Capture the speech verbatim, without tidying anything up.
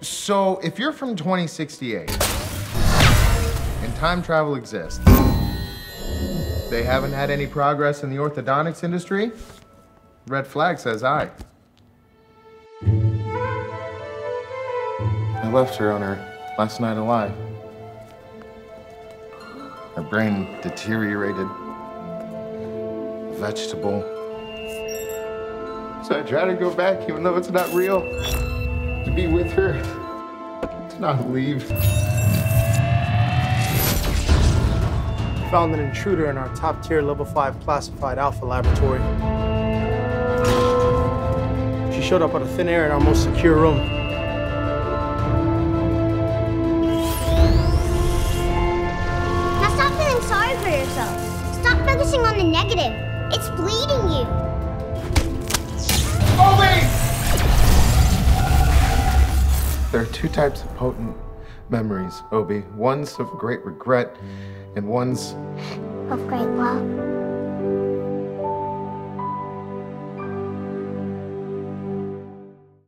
So if you're from twenty sixty-eight and time travel exists, they haven't had any progress in the orthodontics industry? Red flag, says I. I left her on her last night alive. Her brain deteriorated. Vegetable. So I try to go back, even though it's not real, to be with her, to not leave. We found an intruder in our top tier level five classified alpha laboratory. She showed up out of thin air in our most secure room. Now stop feeling sorry for yourself. Stop focusing on the negative. It's bleeding you. Obee! There are two types of potent memories, Obee. One's of great regret, and one's of great love.